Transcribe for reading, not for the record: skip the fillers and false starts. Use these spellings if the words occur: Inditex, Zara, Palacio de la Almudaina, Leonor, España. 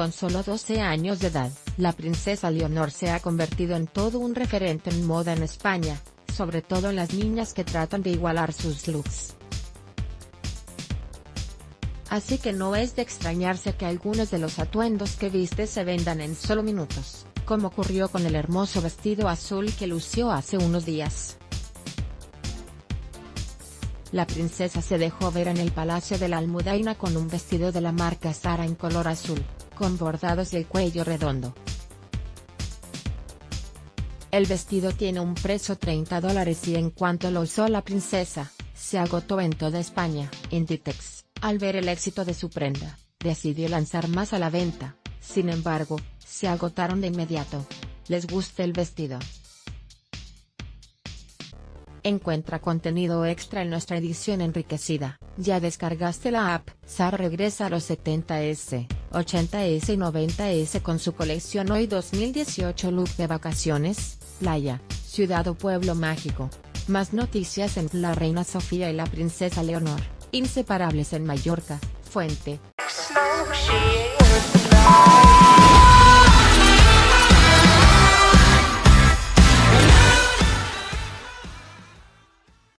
Con solo 12 años de edad, la princesa Leonor se ha convertido en todo un referente en moda en España, sobre todo en las niñas que tratan de igualar sus looks. Así que no es de extrañarse que algunos de los atuendos que viste se vendan en solo minutos, como ocurrió con el hermoso vestido azul que lució hace unos días. La princesa se dejó ver en el Palacio de la Almudaina con un vestido de la marca Zara en color azul, con bordados y el cuello redondo. El vestido tiene un precio $30 y en cuanto lo usó la princesa, se agotó en toda España. Inditex, al ver el éxito de su prenda, decidió lanzar más a la venta, sin embargo, se agotaron de inmediato. ¿Les gusta el vestido? Encuentra contenido extra en nuestra edición enriquecida. ¿Ya descargaste la app? Zara regresa a los 70s, 80s y 90s con su colección Hoy 2018 look de vacaciones, playa, ciudad o pueblo mágico. Más noticias en La Reina Sofía y la Princesa Leonor, inseparables en Mallorca, fuente.